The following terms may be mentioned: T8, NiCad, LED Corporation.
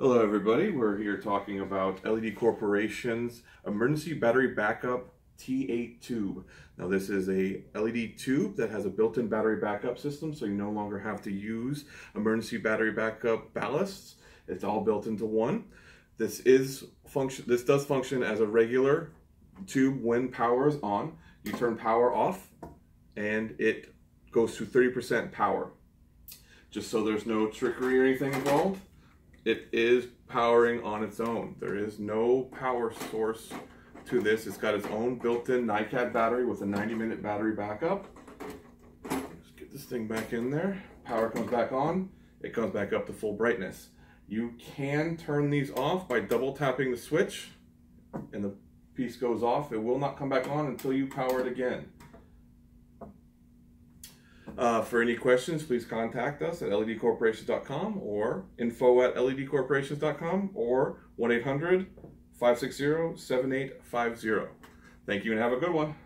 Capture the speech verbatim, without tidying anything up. Hello everybody, we're here talking about L E D Corporation's Emergency Battery Backup T eight tube. Now this is a L E D tube that has a built-in battery backup system, so you no longer have to use emergency battery backup ballasts. It's all built into one. This is function. This does function as a regular tube when power is on. You turn power off and it goes to thirty percent power. Just so there's no trickery or anything involved. It is powering on its own. There is no power source to this. It's got its own built-in NiCad battery with a ninety minute battery backup. Let's get this thing back in there. Power comes back on. It comes back up to full brightness. You can turn these off by double tapping the switch and the piece goes off. It will not come back on until you power it again. Uh, for any questions, please contact us at L E D corporations dot com or info at L E D corporations dot com or one eight hundred, five six zero, seven eight five zero. Thank you and have a good one.